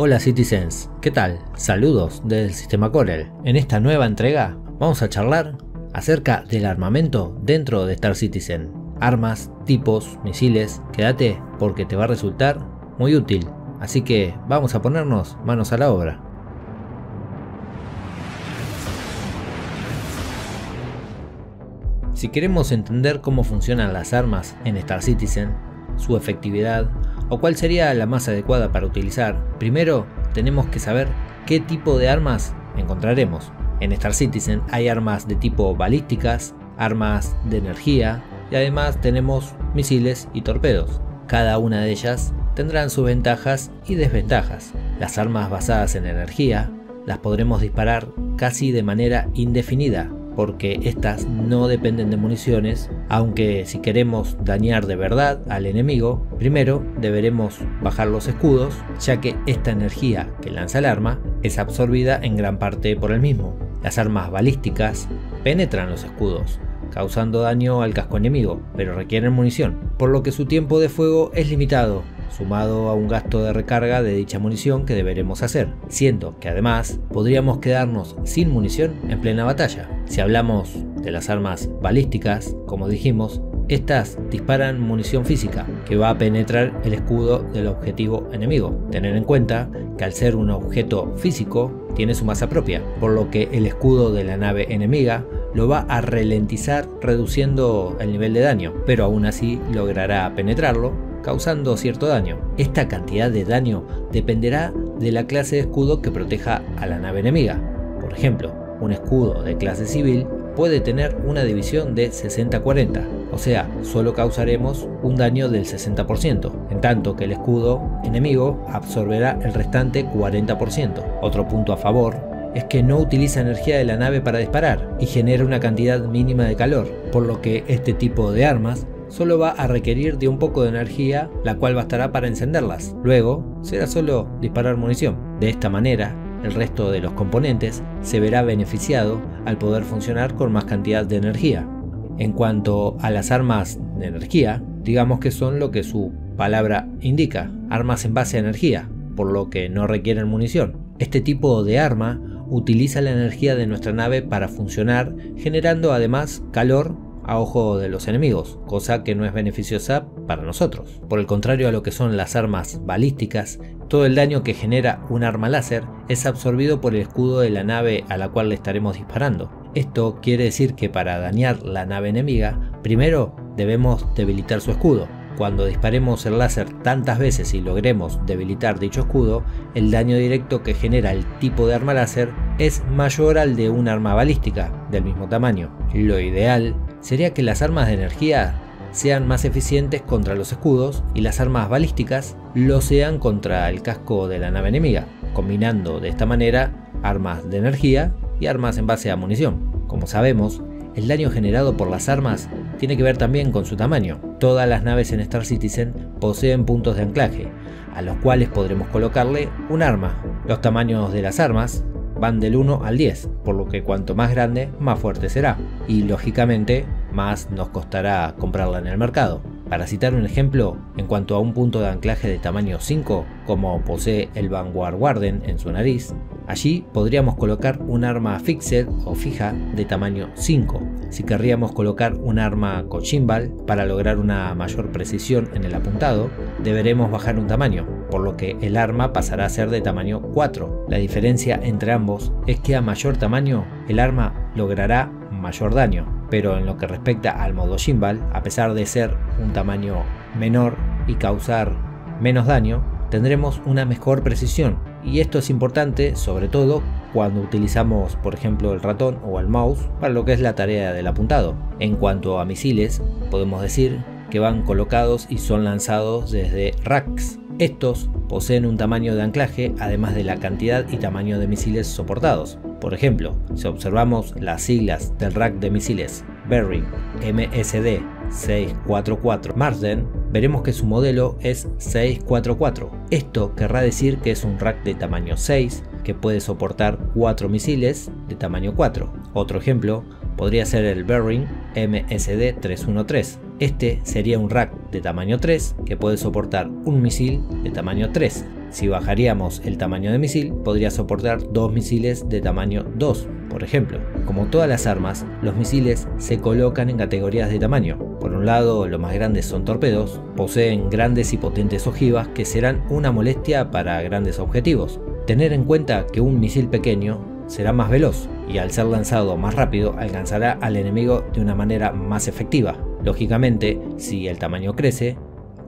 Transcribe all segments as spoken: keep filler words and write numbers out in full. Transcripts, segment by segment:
Hola Citizens, ¿qué tal? Saludos desde el sistema Corel. En esta nueva entrega vamos a charlar acerca del armamento dentro de Star Citizen. Armas, tipos, misiles, quédate porque te va a resultar muy útil. Así que vamos a ponernos manos a la obra. Si queremos entender cómo funcionan las armas en Star Citizen, su efectividad o cuál sería la más adecuada para utilizar, primero tenemos que saber qué tipo de armas encontraremos. En Star Citizen hay armas de tipo balísticas, armas de energía y además tenemos misiles y torpedos. Cada una de ellas tendrán sus ventajas y desventajas. Las armas basadas en energía las podremos disparar casi de manera indefinida, porque estas no dependen de municiones, aunque si queremos dañar de verdad al enemigo, primero deberemos bajar los escudos, ya que esta energía que lanza el arma es absorbida en gran parte por el mismo. Las armas balísticas penetran los escudos, causando daño al casco enemigo, pero requieren munición, por lo que su tiempo de fuego es limitado, sumado a un gasto de recarga de dicha munición que deberemos hacer, siendo que además podríamos quedarnos sin munición en plena batalla. Si hablamos de las armas balísticas, como dijimos, estas disparan munición física que va a penetrar el escudo del objetivo enemigo. Tener en cuenta que al ser un objeto físico tiene su masa propia, por lo que el escudo de la nave enemiga lo va a ralentizar reduciendo el nivel de daño, pero aún así logrará penetrarlo, causando cierto daño. Esta cantidad de daño dependerá de la clase de escudo que proteja a la nave enemiga. Por ejemplo, un escudo de clase civil puede tener una división de sesenta cuarenta, o sea, solo causaremos un daño del sesenta por ciento, en tanto que el escudo enemigo absorberá el restante cuarenta por ciento. Otro punto a favor es que no utiliza energía de la nave para disparar y genera una cantidad mínima de calor, por lo que este tipo de armas solo va a requerir de un poco de energía, la cual bastará para encenderlas. Luego será solo disparar munición. De esta manera, el resto de los componentes se verá beneficiado al poder funcionar con más cantidad de energía. En cuanto a las armas de energía, digamos que son lo que su palabra indica, armas en base a energía, por lo que no requieren munición. Este tipo de arma utiliza la energía de nuestra nave para funcionar, generando además calor a ojo de los enemigos, cosa que no es beneficiosa para nosotros. Por el contrario a lo que son las armas balísticas, todo el daño que genera un arma láser es absorbido por el escudo de la nave a la cual le estaremos disparando. Esto quiere decir que para dañar la nave enemiga, primero debemos debilitar su escudo. Cuando disparemos el láser tantas veces y logremos debilitar dicho escudo, el daño directo que genera el tipo de arma láser es mayor al de un arma balística del mismo tamaño. Lo ideal sería que las armas de energía sean más eficientes contra los escudos y las armas balísticas lo sean contra el casco de la nave enemiga, combinando de esta manera armas de energía y armas en base a munición. Como sabemos, el daño generado por las armas tiene que ver también con su tamaño. Todas las naves en Star Citizen poseen puntos de anclaje, a los cuales podremos colocarle un arma. Los tamaños de las armas van del uno al diez, por lo que cuanto más grande, más fuerte será, y lógicamente más nos costará comprarla en el mercado. Para citar un ejemplo, en cuanto a un punto de anclaje de tamaño cinco, como posee el Vanguard Warden en su nariz, allí podríamos colocar un arma fixed o fija de tamaño cinco, si querríamos colocar un arma cochimbal para lograr una mayor precisión en el apuntado, deberemos bajar un tamaño, por lo que el arma pasará a ser de tamaño cuatro. La diferencia entre ambos es que a mayor tamaño el arma logrará mayor daño, pero en lo que respecta al modo gimbal, a pesar de ser un tamaño menor y causar menos daño, tendremos una mejor precisión, y esto es importante sobre todo cuando utilizamos por ejemplo el ratón o el mouse para lo que es la tarea del apuntado. En cuanto a misiles, podemos decir que van colocados y son lanzados desde racks. Estos poseen un tamaño de anclaje además de la cantidad y tamaño de misiles soportados. Por ejemplo, si observamos las siglas del rack de misiles Behring M S D seis cuatro cuatro Marsden, veremos que su modelo es seis cuatro cuatro. Esto querrá decir que es un rack de tamaño seis que puede soportar cuatro misiles de tamaño cuatro. Otro ejemplo podría ser el Behring M S D tres uno tres, Este sería un rack de tamaño tres que puede soportar un misil de tamaño tres. Si bajaríamos el tamaño de misil, podría soportar dos misiles de tamaño dos, por ejemplo. Como todas las armas, los misiles se colocan en categorías de tamaño. Por un lado, los más grandes son torpedos, poseen grandes y potentes ojivas que serán una molestia para grandes objetivos. Tener en cuenta que un misil pequeño será más veloz y al ser lanzado más rápido alcanzará al enemigo de una manera más efectiva. Lógicamente, si el tamaño crece,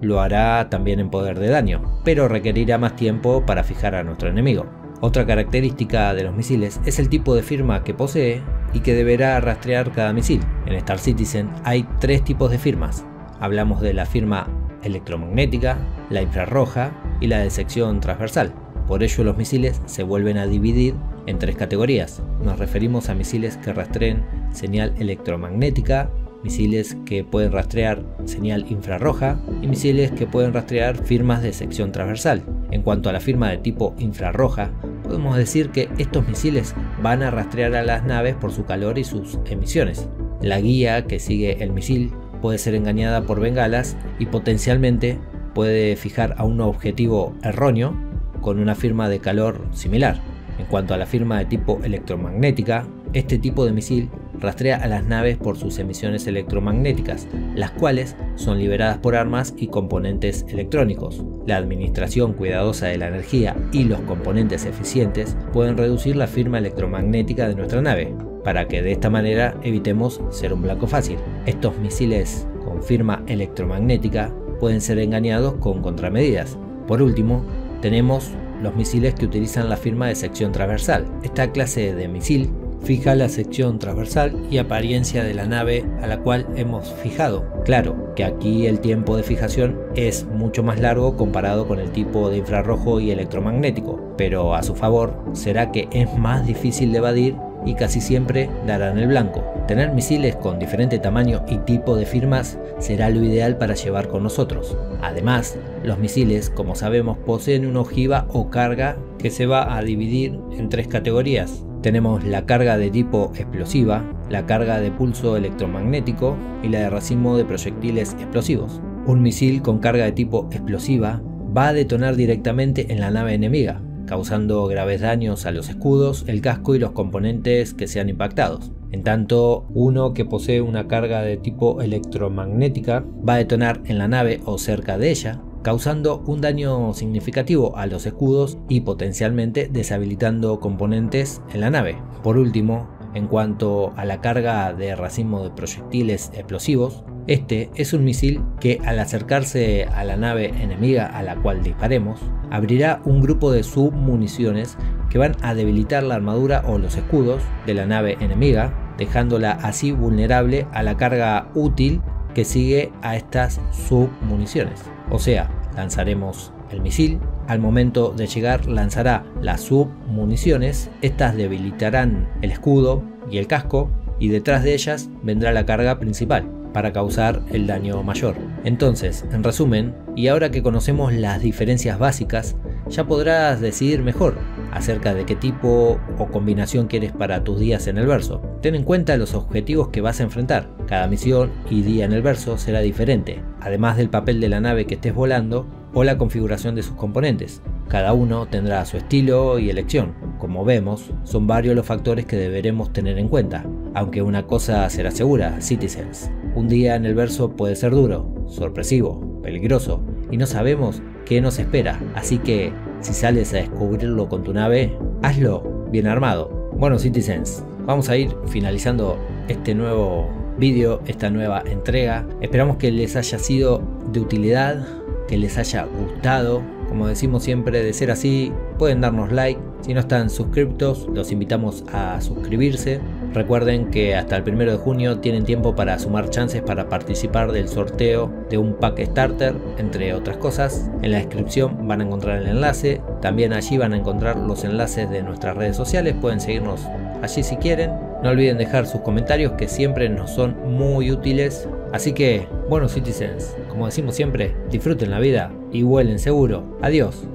lo hará también en poder de daño, pero requerirá más tiempo para fijar a nuestro enemigo. Otra característica de los misiles es el tipo de firma que posee y que deberá rastrear cada misil. En Star Citizen hay tres tipos de firmas. Hablamos de la firma electromagnética, la infrarroja y la de sección transversal. Por ello los misiles se vuelven a dividir en tres categorías. Nos referimos a misiles que rastreen señal electromagnética, misiles que pueden rastrear señal infrarroja y misiles que pueden rastrear firmas de sección transversal. En cuanto a la firma de tipo infrarroja, podemos decir que estos misiles van a rastrear a las naves por su calor y sus emisiones. La guía que sigue el misil puede ser engañada por bengalas y potencialmente puede fijar a un objetivo erróneo con una firma de calor similar. En cuanto a la firma de tipo electromagnética, este tipo de misil rastrea a las naves por sus emisiones electromagnéticas, las cuales son liberadas por armas y componentes electrónicos. La administración cuidadosa de la energía y los componentes eficientes pueden reducir la firma electromagnética de nuestra nave, para que de esta manera evitemos ser un blanco fácil. Estos misiles con firma electromagnética pueden ser engañados con contramedidas. Por último, tenemos los misiles que utilizan la firma de sección transversal. Esta clase de misil fija la sección transversal y apariencia de la nave a la cual hemos fijado. Claro que aquí el tiempo de fijación es mucho más largo comparado con el tipo de infrarrojo y electromagnético, pero a su favor será que es más difícil de evadir y casi siempre darán el blanco. Tener misiles con diferente tamaño y tipo de firmas será lo ideal para llevar con nosotros. Además, los misiles, como sabemos, poseen una ojiva o carga que se va a dividir en tres categorías. Tenemos la carga de tipo explosiva, la carga de pulso electromagnético y la de racimo de proyectiles explosivos. Un misil con carga de tipo explosiva va a detonar directamente en la nave enemiga, causando graves daños a los escudos, el casco y los componentes que sean impactados. En tanto, uno que posee una carga de tipo electromagnética va a detonar en la nave o cerca de ella, causando un daño significativo a los escudos y potencialmente deshabilitando componentes en la nave. Por último, en cuanto a la carga de racimo de proyectiles explosivos, este es un misil que al acercarse a la nave enemiga a la cual disparemos, abrirá un grupo de submuniciones que van a debilitar la armadura o los escudos de la nave enemiga, dejándola así vulnerable a la carga útil que sigue a estas submuniciones. O sea, lanzaremos el misil, al momento de llegar lanzará las submuniciones, estas debilitarán el escudo y el casco y detrás de ellas vendrá la carga principal para causar el daño mayor. Entonces, en resumen, y ahora que conocemos las diferencias básicas, ya podrás decidir mejor acerca de qué tipo o combinación quieres para tus días en el verso. Ten en cuenta los objetivos que vas a enfrentar. Cada misión y día en el verso será diferente, además del papel de la nave que estés volando o la configuración de sus componentes. Cada uno tendrá su estilo y elección. Como vemos, son varios los factores que deberemos tener en cuenta. Aunque una cosa será segura, Citizens: un día en el verso puede ser duro, sorpresivo, peligroso y no sabemos qué nos espera, así que si sales a descubrirlo con tu nave, hazlo bien armado. Bueno, Citizens, vamos a ir finalizando este nuevo vídeo, esta nueva entrega. Esperamos que les haya sido de utilidad, que les haya gustado. Como decimos siempre, de ser así, pueden darnos like. Si no están suscriptos, los invitamos a suscribirse. Recuerden que hasta el primero de junio tienen tiempo para sumar chances para participar del sorteo de un pack starter, entre otras cosas. En la descripción van a encontrar el enlace, también allí van a encontrar los enlaces de nuestras redes sociales, pueden seguirnos allí si quieren. No olviden dejar sus comentarios que siempre nos son muy útiles. Así que, bueno, Citizens, como decimos siempre, disfruten la vida y vuelen seguro. Adiós.